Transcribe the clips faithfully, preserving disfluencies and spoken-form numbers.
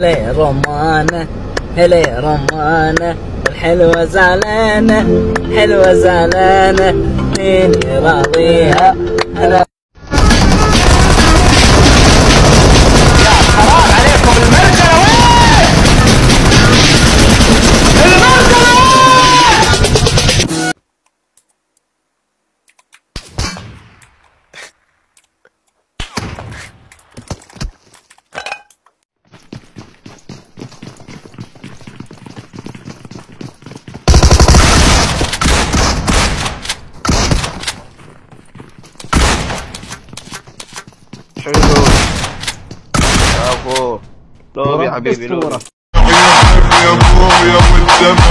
هلا رمانة هلا رمانة الحلوة زعلانة الحلوة زعلانة مين يراضيها أنا حلو برافو برافو يا حبيبي يا ابو يا ابو الدمع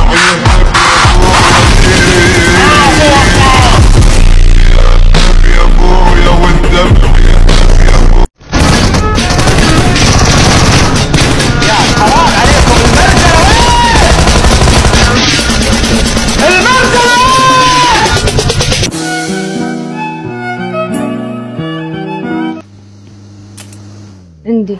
عندي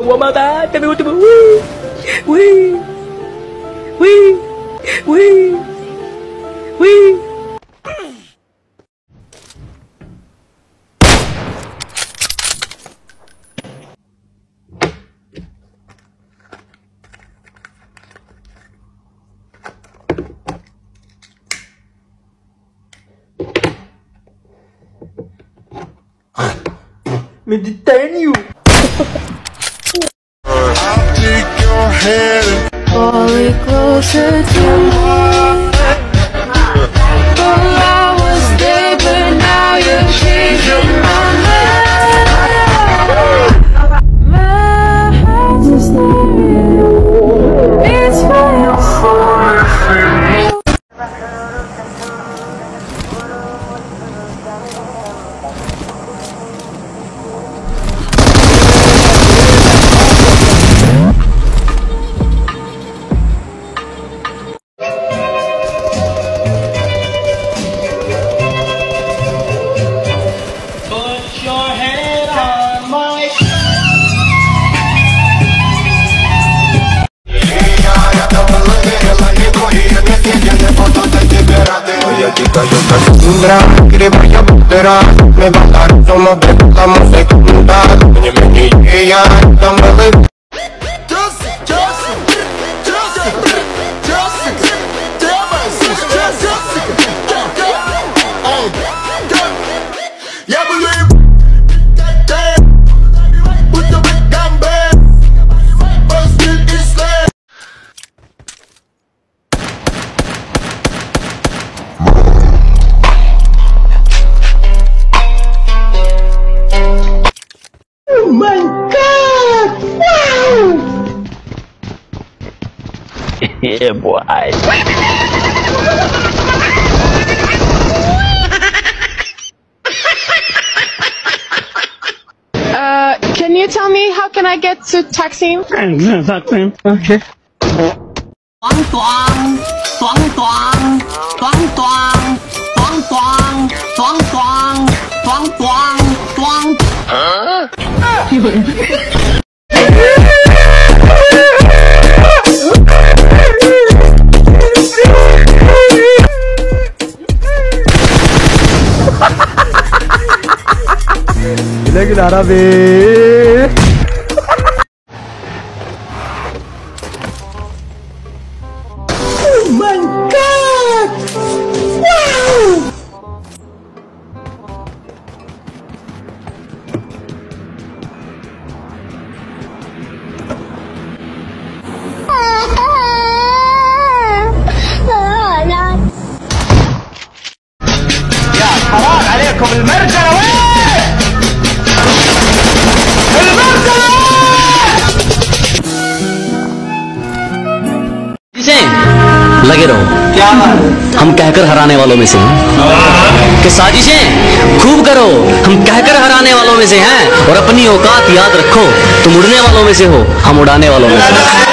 وما بعد تبي وتبي وي وي وي وي وي Mediterranean. I'll take your hand and pull it closer to me. Oh, I was there, but now you're changing my mind. My heart's a stereo. It's fire for me. Timbra, gripa ya bandera, me bailaron somos de la música mundial. Oye, mi niña, ella está mal. Yeah, boy. Uh, can you tell me how can I get to Taksim? Taksim. Okay. Twang twang, twang twang, twang twang, twang twang, twang twang, twang twang, twang. Huh? Look at that, लगे रहो क्या हम कहकर हराने वालों में से हैं कि साजिशें खूब करो हम कहकर हराने वालों में से हैं और अपनी औकात याद रखो तुम उड़ने वालों में से हो हम उड़ाने वालों में से